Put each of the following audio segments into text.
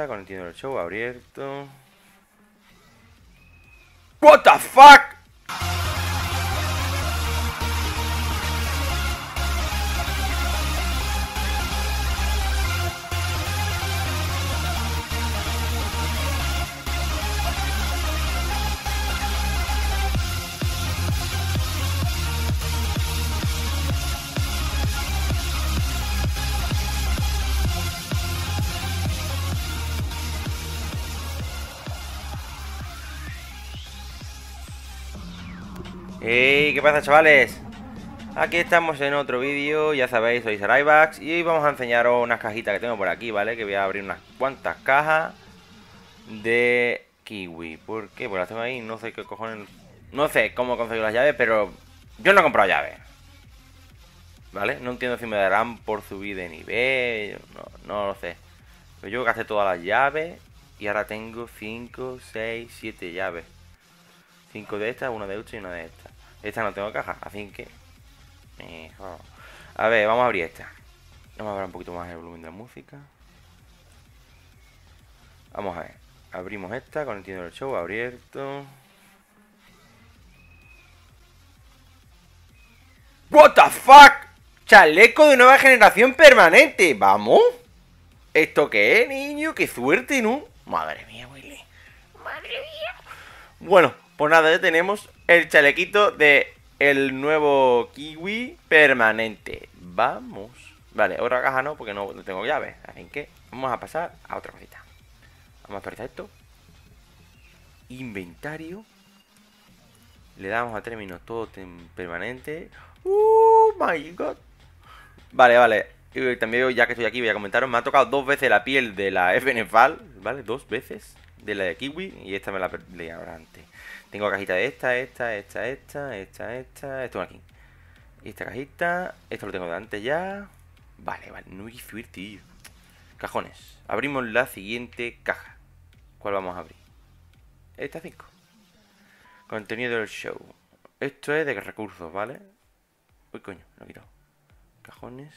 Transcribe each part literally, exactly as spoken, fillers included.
está conectando el show abierto. What the fuck? Hey, ¿qué pasa, chavales? Aquí estamos en otro vídeo, ya sabéis, soy SaraibaXx y hoy vamos a enseñaros unas cajitas que tengo por aquí, ¿vale? Que voy a abrir unas cuantas cajas de Kiwi. ¿Por qué? Pues las tengo ahí, no sé qué cojones... No sé cómo conseguir las llaves, pero yo no he comprado llaves, ¿vale? No entiendo si me darán por subir de nivel, no, no lo sé. Pero yo gasté todas las llaves y ahora tengo cinco, seis, siete llaves. cinco de estas, una de ocho y una de estas. Esta no tengo caja, así que... Mejor. A ver, vamos a abrir esta. Vamos a ver un poquito más el volumen de la música. Vamos a ver. Abrimos esta, conectando el show abierto. What the fuck? Chaleco de nueva generación permanente. Vamos. ¿Esto qué es, niño? Qué suerte, ¿no? Madre mía, Willy. Madre mía. Bueno, pues nada, ya tenemos el chalequito de el nuevo Kiwi permanente. Vamos. Vale, otra caja no, porque no, no tengo llaves. Así que vamos a pasar a otra cosita. Vamos a actualizar esto. Inventario. Le damos a términos todo permanente. ¡Uh, my God! Vale, vale. Y también, ya que estoy aquí, voy a comentaros. Me ha tocado dos veces la piel de la F N F A L. ¿Vale? Dos veces. De la de Kiwi, y esta me la perdí ahora antes. Tengo cajita de esta, esta, esta, esta, esta, esta, esto aquí. Y esta cajita, esto lo tengo de antes ya. Vale, vale, no hay suerte, tío. Cajones. Abrimos la siguiente caja. ¿Cuál vamos a abrir? Esta cinco. Contenido del show. Esto es de recursos, ¿vale? Uy, coño, lo he quitado. Cajones.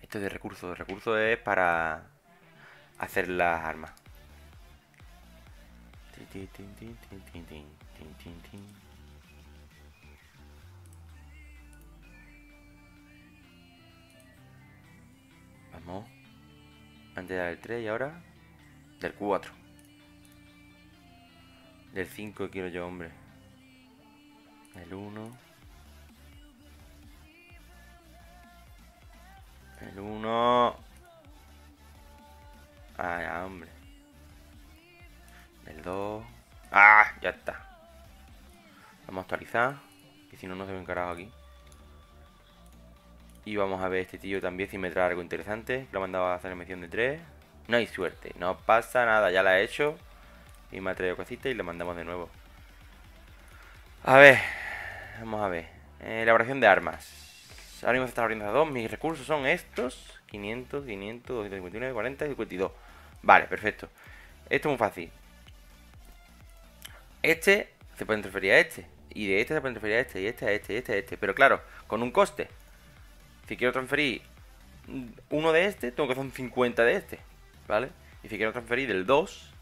Esto es de recursos. De recursos es para hacer las armas. Vamos. Antes era del tres y ahora del cuatro. Del cinco quiero yo, hombre. El uno. El uno. Ah, hombre. El dos. ¡Ah! Ya está. Vamos a actualizar. Que si no, no se ve un carajo aquí. Y vamos a ver este tío también si me trae algo interesante. Lo he mandado a hacer la mención de tres. No hay suerte. No pasa nada. Ya la he hecho. Y me ha traído cositas y le mandamos de nuevo. A ver. Vamos a ver. Eh, elaboración de armas. Ahora mismo se está abriendo a dos. Mis recursos son estos. quinientos, quinientos, doscientos cincuenta y nueve, cuarenta y cincuenta y dos. Vale, perfecto. Esto es muy fácil. Este se puede transferir a este. Y de este se puede transferir a este. Y este a este. Y este a este. Pero claro, con un coste. Si quiero transferir uno de este, tengo que hacer cincuenta de este. ¿Vale? Y si quiero transferir del dos,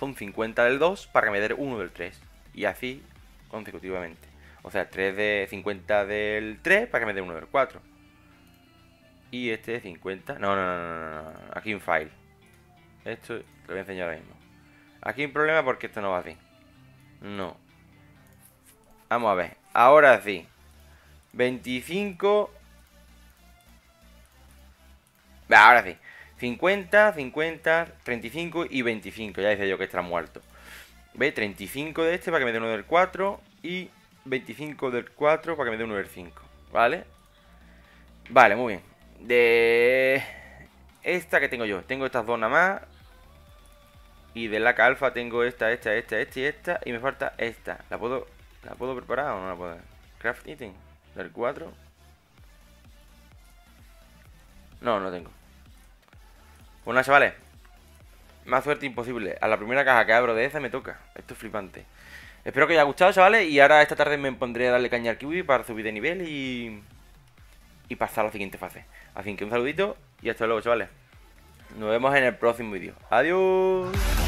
son cincuenta del dos para que me dé uno del tres. Y así consecutivamente. O sea, tres de cincuenta del tres para que me dé uno del cuatro. Y este de cincuenta. No, no, no, no, no. Aquí un file. Esto te lo voy a enseñar ahora mismo. Aquí hay un problema porque esto no va así. No. Vamos a ver. Ahora sí. veinticinco. Ahora sí. cincuenta, cincuenta, treinta y cinco y veinticinco. Ya decía yo que está muerto. Ve, treinta y cinco de este para que me dé uno del cuatro. Y veinticinco del cuatro para que me dé uno del cinco. ¿Vale? Vale, muy bien. De... Esta que tengo yo. Tengo estas dos nada más. Y de la alfa tengo esta, esta, esta, esta y esta. Y me falta esta. ¿La puedo la puedo preparar o no la puedo? Craft item. Del cuatro. No, no tengo. Pues nada, chavales. Más suerte imposible. A la primera caja que abro de esa me toca. Esto es flipante. Espero que os haya gustado, chavales. Y ahora esta tarde me pondré a darle caña al Kiwi para subir de nivel y... Y pasar a la siguiente fase. Así que un saludito y hasta luego, chavales. Nos vemos en el próximo vídeo. Adiós.